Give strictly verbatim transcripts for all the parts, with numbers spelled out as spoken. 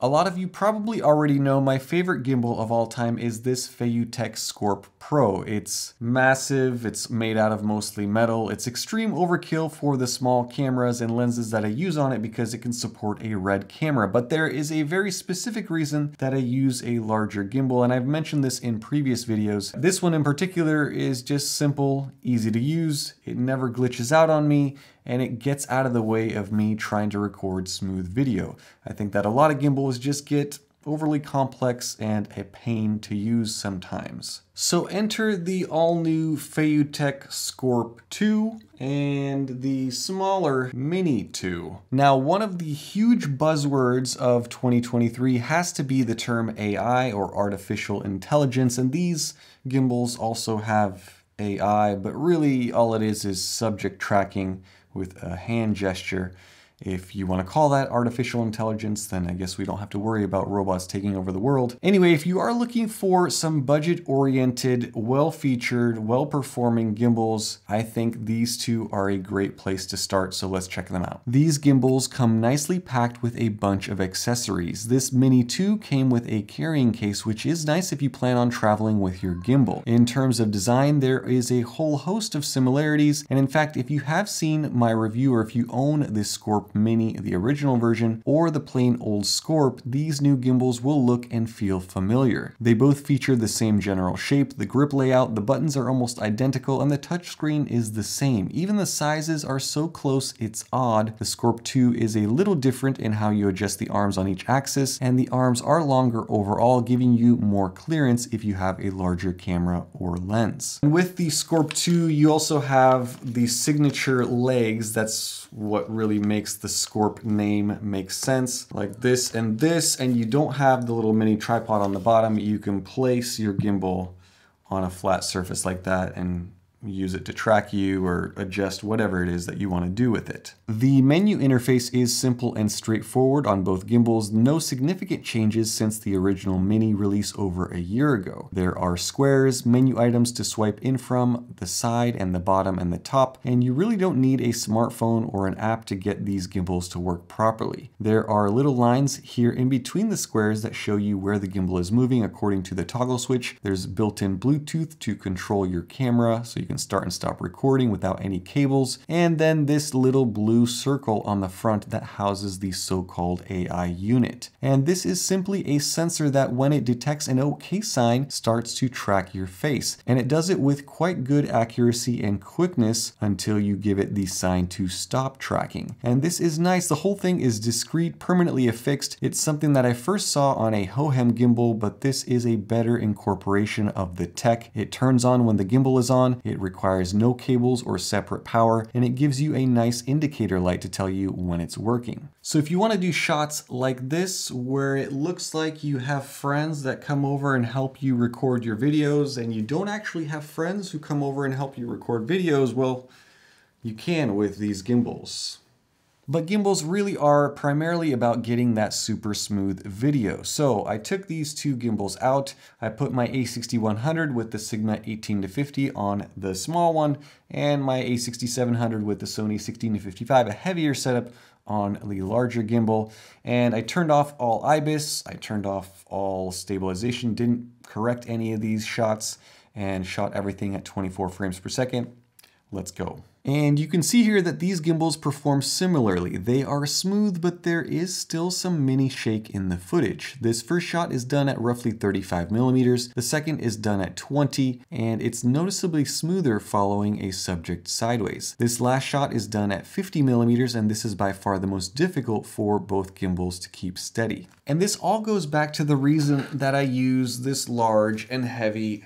A lot of you probably already know my favorite gimbal of all time is this FeiyuTech Scorp Pro. It's massive, it's made out of mostly metal, it's extreme overkill for the small cameras and lenses that I use on it because it can support a RED camera, but there is a very specific reason that I use a larger gimbal, and I've mentioned this in previous videos. This one in particular is just simple, easy to use, it never glitches out on me, and it gets out of the way of me trying to record smooth video. I think that a lot of gimbals just get overly complex and a pain to use sometimes. So enter the all-new FeiyuTech Scorp two and the smaller Mini two. Now, one of the huge buzzwords of twenty twenty-three has to be the term A I or artificial intelligence, and these gimbals also have A I, but really all it is is subject tracking with a hand gesture. If you want to call that artificial intelligence, then I guess we don't have to worry about robots taking over the world. Anyway, if you are looking for some budget-oriented, well-featured, well-performing gimbals, I think these two are a great place to start, so let's check them out. These gimbals come nicely packed with a bunch of accessories. This Mini two came with a carrying case, which is nice if you plan on traveling with your gimbal. In terms of design, there is a whole host of similarities, and in fact, if you have seen my review or if you own this Scorp Mini, the original version, or the plain old Scorp, these new gimbals will look and feel familiar. They both feature the same general shape, the grip layout, the buttons are almost identical, and the touchscreen is the same. Even the sizes are so close it's odd. The Scorp two is a little different in how you adjust the arms on each axis, and the arms are longer overall, giving you more clearance if you have a larger camera or lens. And with the Scorp two, you also have the signature legs. That's what really makes the Scorp name makes sense, like this and this, and you don't have the little mini tripod on the bottom. You can place your gimbal on a flat surface like that and use it to track you or adjust whatever it is that you want to do with it. The menu interface is simple and straightforward on both gimbals. No significant changes since the original Mini release over a year ago. There are squares, menu items to swipe in from, the side and the bottom and the top, and you really don't need a smartphone or an app to get these gimbals to work properly. There are little lines here in between the squares that show you where the gimbal is moving according to the toggle switch. There's built-in Bluetooth to control your camera, so you can start and stop recording without any cables, and then this little blue circle on the front that houses the so-called A I unit. And this is simply a sensor that when it detects an OK sign starts to track your face, and it does it with quite good accuracy and quickness until you give it the sign to stop tracking. And this is nice. The whole thing is discrete, permanently affixed. It's something that I first saw on a Hohem gimbal, but this is a better incorporation of the tech. It turns on when the gimbal is on, it It requires no cables or separate power, and it gives you a nice indicator light to tell you when it's working. So if you want to do shots like this where it looks like you have friends that come over and help you record your videos and you don't actually have friends who come over and help you record videos, well, you can with these gimbals. But gimbals really are primarily about getting that super smooth video. So I took these two gimbals out. I put my A sixty-one hundred with the Sigma eighteen to fifty on the small one, and my A sixty-seven hundred with the Sony sixteen to fifty-five, a heavier setup, on the larger gimbal. And I turned off all IBIS. I turned off all stabilization, didn't correct any of these shots, and shot everything at twenty-four frames per second. Let's go. And you can see here that these gimbals perform similarly. They are smooth, but there is still some mini shake in the footage. This first shot is done at roughly thirty-five millimeters. The second is done at twenty, and it's noticeably smoother following a subject sideways. This last shot is done at fifty millimeters, and this is by far the most difficult for both gimbals to keep steady. And this all goes back to the reason that I use this large and heavy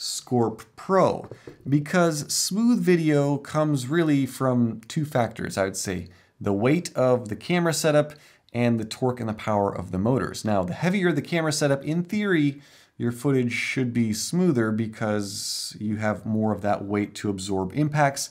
Scorp Pro, because smooth video comes really from two factors, I would say. The weight of the camera setup and the torque and the power of the motors. Now, the heavier the camera setup, in theory, your footage should be smoother because you have more of that weight to absorb impacts.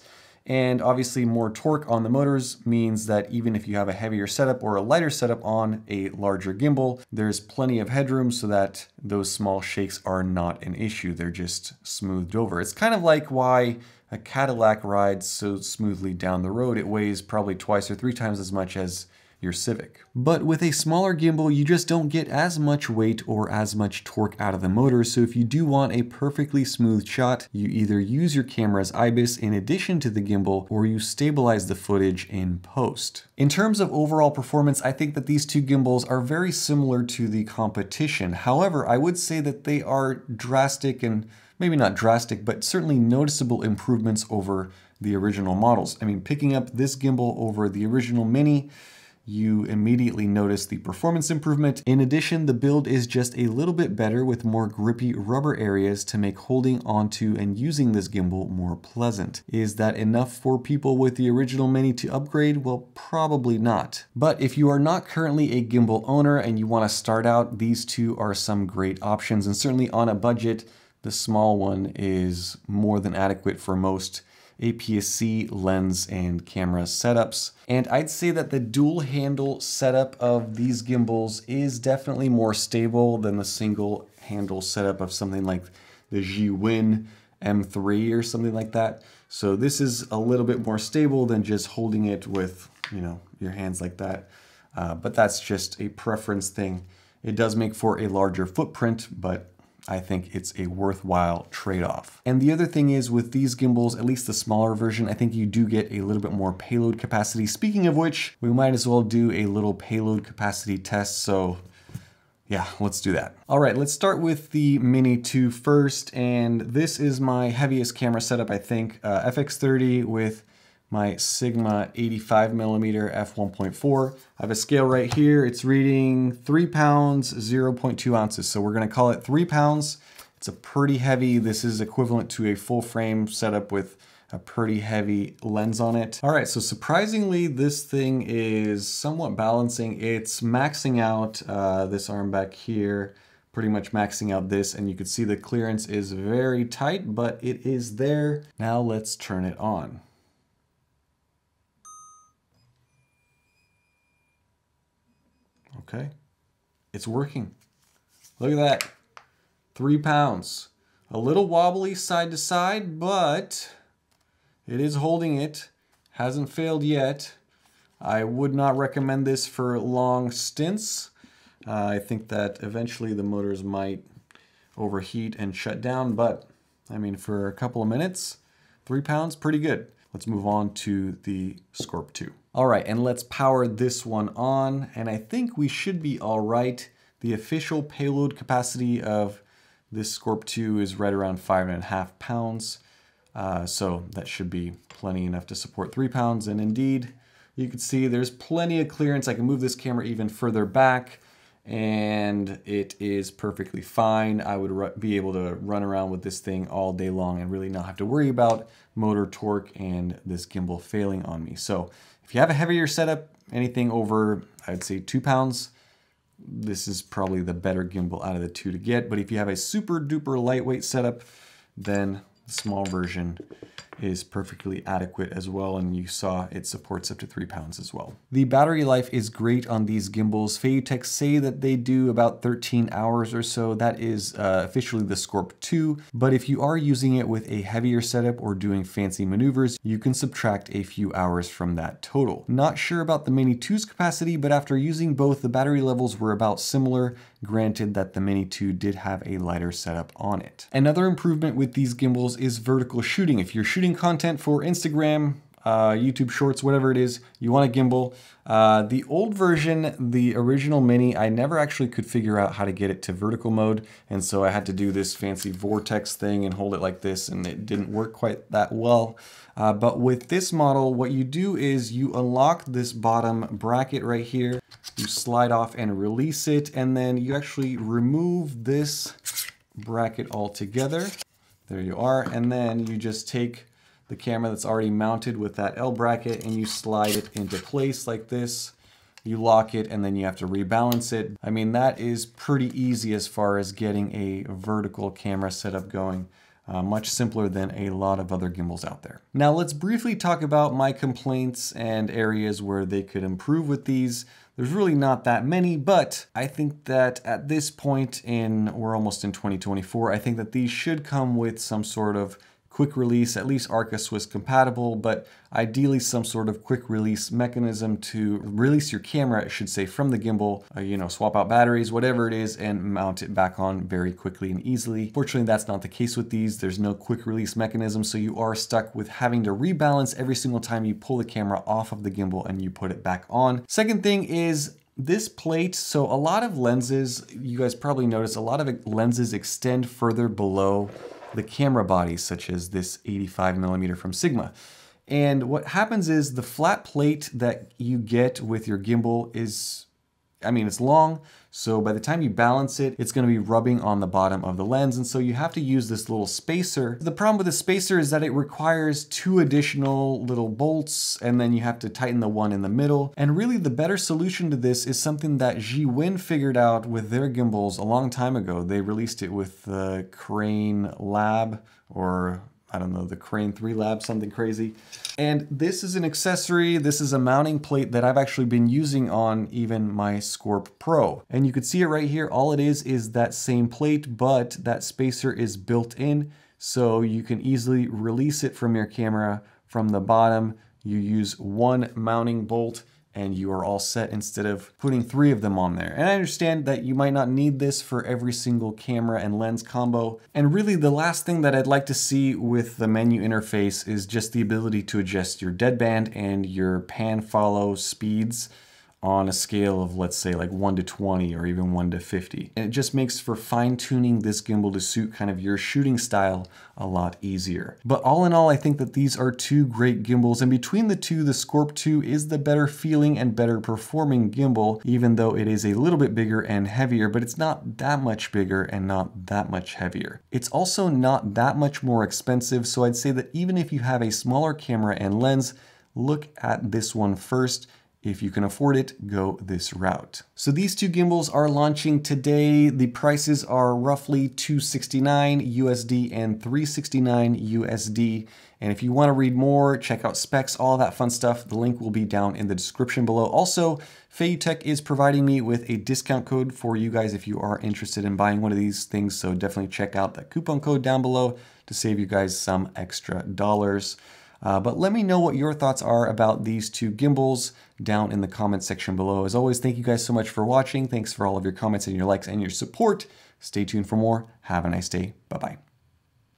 And obviously more torque on the motors means that even if you have a heavier setup or a lighter setup on a larger gimbal, there's plenty of headroom so that those small shakes are not an issue. They're just smoothed over. It's kind of like why a Cadillac rides so smoothly down the road. It weighs probably twice or three times as much as your Civic. But with a smaller gimbal, you just don't get as much weight or as much torque out of the motor, so if you do want a perfectly smooth shot, you either use your camera's IBIS in addition to the gimbal, or you stabilize the footage in post. In terms of overall performance, I think that these two gimbals are very similar to the competition. However, I would say that they are drastic and maybe not drastic, but certainly noticeable improvements over the original models. I mean, picking up this gimbal over the original Mini, you immediately notice the performance improvement. In addition, the build is just a little bit better with more grippy rubber areas to make holding onto and using this gimbal more pleasant. Is that enough for people with the original Mini to upgrade? Well, probably not. But if you are not currently a gimbal owner and you want to start out, these two are some great options, and certainly on a budget, the small one is more than adequate for most A P S C lens and camera setups. And I'd say that the dual handle setup of these gimbals is definitely more stable than the single handle setup of something like the Zhiyun M three or something like that. So this is a little bit more stable than just holding it with, you know, your hands like that. Uh, but that's just a preference thing. It does make for a larger footprint, but I think it's a worthwhile trade-off. And the other thing is, with these gimbals, at least the smaller version, I think you do get a little bit more payload capacity. Speaking of which, we might as well do a little payload capacity test, so yeah, let's do that. All right, let's start with the Mini two first, and this is my heaviest camera setup, I think. Uh, F X thirty with my Sigma eighty-five millimeter f one point four. I have a scale right here. It's reading three pounds, zero point two ounces. So we're gonna call it three pounds. It's a pretty heavy. This is equivalent to a full frame setup with a pretty heavy lens on it. All right, so surprisingly, this thing is somewhat balancing. It's maxing out uh, this arm back here, pretty much maxing out this, and you can see the clearance is very tight, but it is there. Now let's turn it on. Okay, it's working. Look at that, three pounds. A little wobbly side to side, but it is holding it, hasn't failed yet. I would not recommend this for long stints. Uh, I think that eventually the motors might overheat and shut down, but I mean, for a couple of minutes, three pounds, pretty good. Let's move on to the Scorp two. All right, and let's power this one on, and I think we should be all right. The official payload capacity of this Scorp two is right around five and a half pounds, uh, so that should be plenty enough to support three pounds, and indeed, you can see there's plenty of clearance. I can move this camera even further back, and it is perfectly fine. I would be able to run around with this thing all day long and really not have to worry about motor torque and this gimbal failing on me. So if you have a heavier setup, anything over, I'd say two pounds, this is probably the better gimbal out of the two to get. But if you have a super duper lightweight setup, then the small version is perfectly adequate as well, and you saw it supports up to three pounds as well. The battery life is great on these gimbals. FeiyuTech say that they do about thirteen hours or so. That is uh, officially the Scorp two, but if you are using it with a heavier setup or doing fancy maneuvers, you can subtract a few hours from that total. Not sure about the Mini two's capacity, but after using both, the battery levels were about similar, granted that the Mini two did have a lighter setup on it. Another improvement with these gimbals is vertical shooting. If you're shooting content for Instagram, uh, YouTube Shorts, whatever it is, you want a gimbal. Uh, the old version, the original Mini, I never actually could figure out how to get it to vertical mode, and so I had to do this fancy vortex thing and hold it like this, and it didn't work quite that well. Uh, but with this model, what you do is you unlock this bottom bracket right here, you slide off and release it, and then you actually remove this bracket altogether. There you are, and then you just take the camera that's already mounted with that L bracket and you slide it into place like this. You lock it and then you have to rebalance it. I mean, that is pretty easy as far as getting a vertical camera setup going. Uh, much simpler than a lot of other gimbals out there. Now let's briefly talk about my complaints and areas where they could improve with these. There's really not that many, but I think that at this point in, we're almost in twenty twenty-four, I think that these should come with some sort of quick release, at least Arca Swiss compatible, but ideally some sort of quick release mechanism to release your camera, I should say, from the gimbal, uh, you know, swap out batteries, whatever it is, and mount it back on very quickly and easily. Fortunately, that's not the case with these. There's no quick release mechanism, so you are stuck with having to rebalance every single time you pull the camera off of the gimbal and you put it back on. Second thing is this plate. So a lot of lenses, you guys probably noticed, a lot of lenses extend further below the camera body, such as this eighty-five millimeter from Sigma. And what happens is the flat plate that you get with your gimbal is, I mean, it's long, so by the time you balance it, it's gonna be rubbing on the bottom of the lens, and so you have to use this little spacer. The problem with the spacer is that it requires two additional little bolts, and then you have to tighten the one in the middle. And really, the better solution to this is something that Zhiyun figured out with their gimbals a long time ago. They released it with the Crane Lab, or I don't know, the Crane three Lab, something crazy. And this is an accessory, this is a mounting plate that I've actually been using on even my Scorp Pro. And you can see it right here, all it is is that same plate, but that spacer is built in, so you can easily release it from your camera from the bottom. You use one mounting bolt and you are all set instead of putting three of them on there. And I understand that you might not need this for every single camera and lens combo. And really the last thing that I'd like to see with the menu interface is just the ability to adjust your deadband and your pan follow speeds on a scale of, let's say, like one to twenty or even one to fifty. And it just makes for fine tuning this gimbal to suit kind of your shooting style a lot easier. But all in all, I think that these are two great gimbals, and between the two, the Scorp two is the better feeling and better performing gimbal, even though it is a little bit bigger and heavier, but it's not that much bigger and not that much heavier. It's also not that much more expensive, so I'd say that even if you have a smaller camera and lens, look at this one first. If you can afford it, go this route. So these two gimbals are launching today. The prices are roughly two sixty-nine U S D and three sixty-nine U S D. And if you want to read more, check out specs, all that fun stuff. The link will be down in the description below. Also, FeiyuTech is providing me with a discount code for you guys if you are interested in buying one of these things. So definitely check out that coupon code down below to save you guys some extra dollars. Uh, but let me know what your thoughts are about these two gimbals down in the comment section below. As always, thank you guys so much for watching. Thanks for all of your comments and your likes and your support. Stay tuned for more. Have a nice day. Bye-bye.